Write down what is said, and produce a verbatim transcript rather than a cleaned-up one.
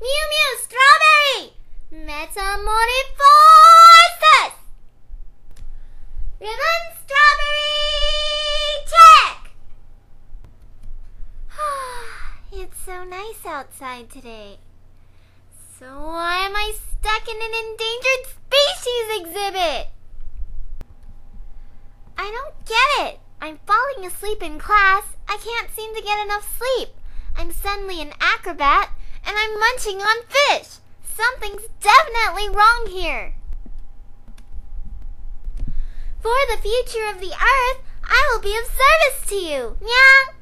Mew Mew Strawberry! Metamorphosis! Ribbon Strawberry! Check! It's so nice outside today. So why am I stuck in an endangered species exhibit? I don't get it. I'm falling asleep in class. I can't seem to get enough sleep. I'm suddenly an acrobat, and I'm munching on fish. Something's definitely wrong here. For the future of the Earth, I will be of service to you. Yeah.